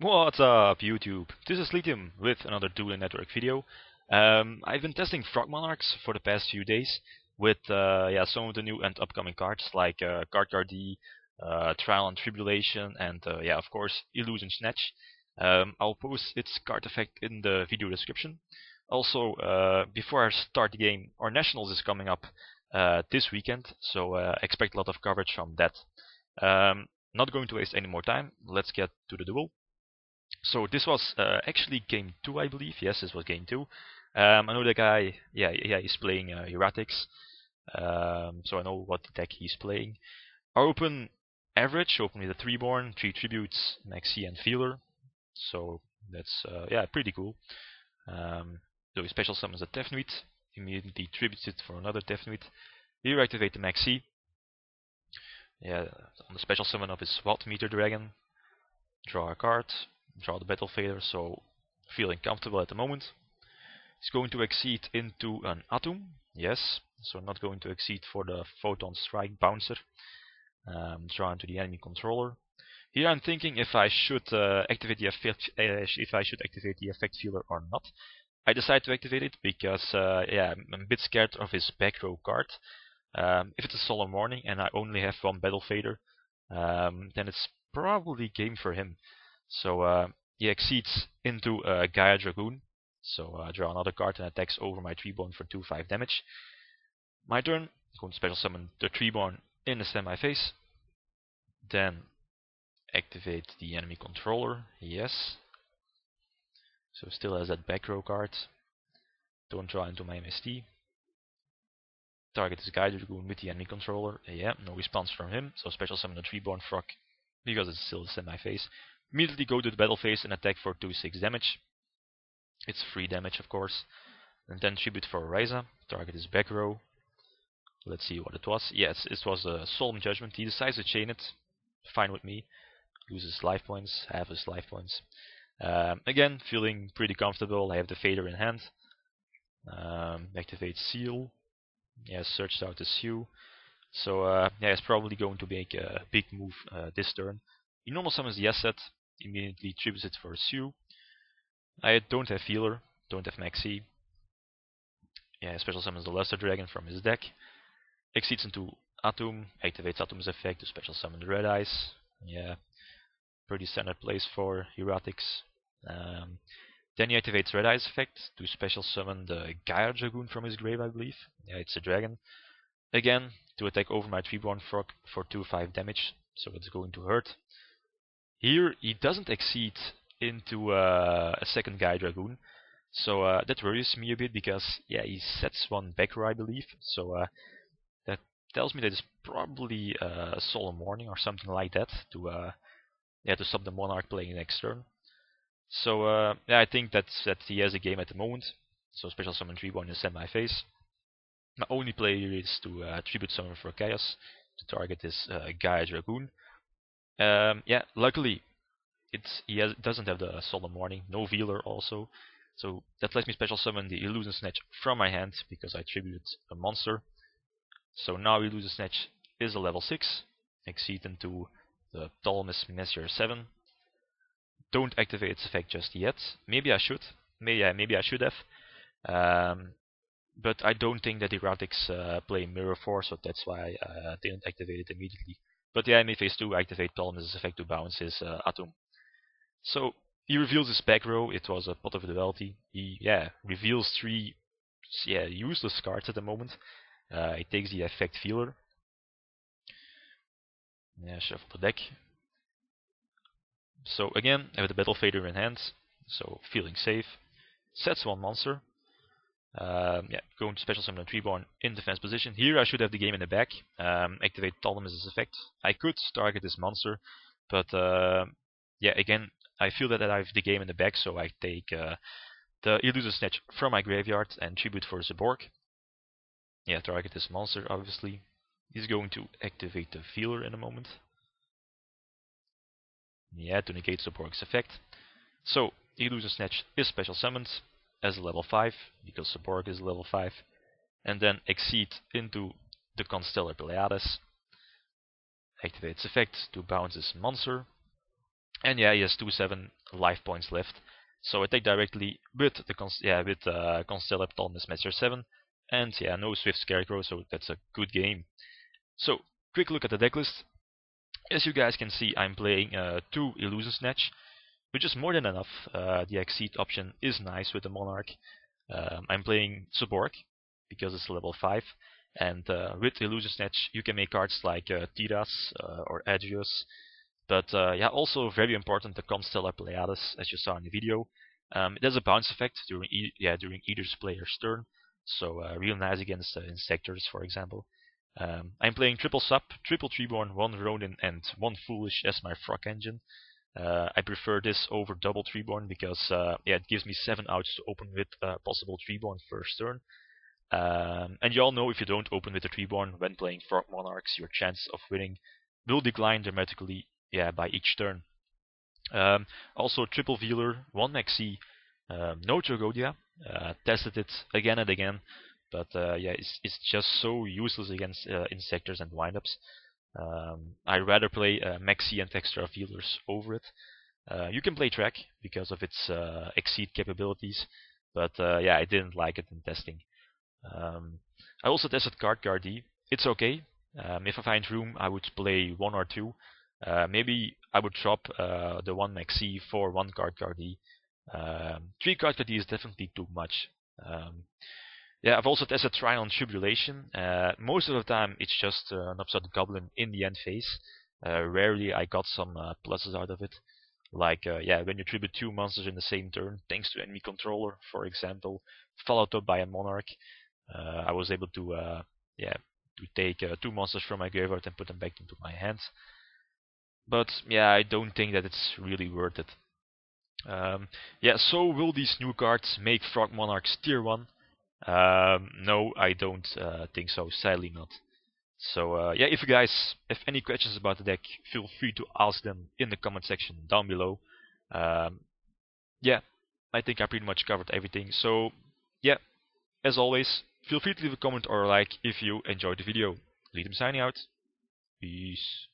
What's up YouTube, this is Lithium with another Dueling Network video. I've been testing Frog Monarchs for the past few days with some of the new and upcoming cards like Cardcar D, Trial and Tribulation, and of course Illusion Snatch. I'll post its card effect in the video description. Also, before I start the game, our Nationals is coming up this weekend, so expect a lot of coverage from that. Not going to waste any more time, let's get to the duel. So this was actually game 2, I believe. Yes, this was game 2. I know the guy, he's playing Hieratics, so I know what deck he's playing. Our open average, open with a Treeborn, 3 Tributes, Maxx C and Veiler. So that's pretty cool. So he special summons a Tefnuit, immediately tributes it for another Tefnuit. Here activate the Maxx C. On the special summon of his Wattmeter Dragon, draw a card, draw the Battle Fader, so feeling comfortable at the moment. He's going to exceed into an Atum, yes, so not going to exceed for the Photon Strike Bouncer. Draw into the enemy controller. Here I'm thinking if I should activate the effect, Veiler or not. I decide to activate it because I'm a bit scared of his back row card. If it's a Solemn Warning and I only have one Battle Fader, then it's probably game for him. So he exceeds into Gaia Dragoon, so draw another card and attacks over my Treeborn for 2-5 damage. My turn, I'm going to special summon the Treeborn in the semi-phase, then activate the enemy controller, yes. So still has that back row card, don't draw into my MST. Target is Gaia Dragoon with the enemy controller. Yeah, no response from him. So special summon a Treeborn Frog because it's still semi-phase. Immediately go to the battle phase and attack for 2-6 damage. It's free damage, of course. And then tribute for Raiza. Target is back row. Let's see what it was. Yes, it was a Solemn Judgment. He decides to chain it. Fine with me. Loses life points. Half his life points. Again, feeling pretty comfortable. I have the Fader in hand. Activate Seal. Yes, searched out the Seal. So it's probably going to make a big move this turn. He normal summons the asset, immediately tributes it for a Seal. I don't have Veiler, don't have Maxx C. Special summons the Luster Dragon from his deck. Exceeds into Atum, activates Atum's effect to special summon the Red Eyes. Pretty standard place for Hieratics. Then he activates Red Eyes effect to special summon the Gaia Dragoon from his grave, I believe. It's a dragon. Again, to attack over my Treeborn Frog for 2-5 damage, so it's going to hurt. Here he doesn't exceed into a second Gaia Dragoon, so that worries me a bit because he sets one back row, I believe, so that tells me that it's probably a Solemn Warning or something like that to stop the Monarch playing next turn. So I think that he has a game at the moment. So special summon Treeborn is semi-phase. My only play here is to tribute summon for Chaos. To target is Gaia Dragoon. Luckily he doesn't have the Solemn Warning, no Veiler also. So that lets me special summon the Illusion Snatch from my hand because I tributed a monster. So now Illusion Snatch is a level 6. Exceed into the Ptolemy's Master 7. Don't activate its effect just yet. Maybe I should. Maybe I should have. But I don't think that Hieratics play Mirror Force, so that's why I didn't activate it immediately. But yeah, I may phase 2 activate Ptolemy's effect to bounce his Atum. So he reveals his back row. It was a Pot of Duality. He reveals 3 useless cards at the moment. He takes the Effect Veiler. Shuffle the deck. So again, I have the Battle Fader in hand, so feeling safe. Sets one monster. Going to special summon a Treeborn in defense position. Here I should have the game in the back. Activate Ptolemy's effect. I could target this monster, but again, I feel that I have the game in the back, so I take the Illusion Snatch from my graveyard and tribute for Zaborg. Target this monster, obviously. He's going to activate the Veiler in a moment. To negate Zaborg's effect. So, Illusion Snatch is special summoned as a level 5, because Zaborg is level 5. And then exceed into the Constellar Ptolemy's Master 7. Activate its effect to bounce this monster. And yeah, he has 2-7 life points left. So I take directly with the Constellar Ptolemy's Master 7. And yeah, no Swift Scarecrow, so that's a good game. So, quick look at the decklist. As you guys can see, I'm playing 2 Illusion Snatch, which is more than enough. The Exceed option is nice with the Monarch. I'm playing Zaborg, because it's level 5. And with Illusion Snatch, you can make cards like Tiras or Adreus. But yeah, also very important, the Constellar Pleiades, as you saw in the video. It has a bounce effect during either player's turn. So real nice against Insectors, for example. I'm playing triple sub, triple Treeborn, 1 Ronin and 1 Foolish as my Frog Engine. I prefer this over double Treeborn because yeah, it gives me 7 outs to open with possible Treeborn first turn. And you all know if you don't open with a Treeborn when playing Frog Monarchs, your chance of winning will decline dramatically by each turn. Also triple Veiler, 1 Maxx C, no Tragoedia. Tested it again and again, but yeah, it's just so useless against Insectors and Windups. I rather play Maxx C and extra Veilers over it. You can play Track because of its Exceed capabilities, but yeah, I didn't like it in testing. I also tested Cardcar D. It's okay. If I find room, I would play 1 or 2. Maybe I would drop the 1 Maxx C for 1 Cardcar D. 3 Cardcar D is definitely too much. Yeah, I've also tested Trial and Tribulation. Most of the time it's just an upset goblin in the end phase. Rarely I got some pluses out of it. Like yeah, when you tribute 2 monsters in the same turn, thanks to enemy controller, for example, followed up by a Monarch. I was able to yeah, to take 2 monsters from my graveyard and put them back into my hands. But yeah, I don't think that it's really worth it. Yeah, so will these new cards make Frog Monarchs tier 1? No, I don't think so, sadly not. So yeah, if you guys have any questions about the deck, feel free to ask them in the comment section down below. Yeah, I think I pretty much covered everything. So yeah, as always, feel free to leave a comment or a like if you enjoyed the video. Lead them signing out. Peace.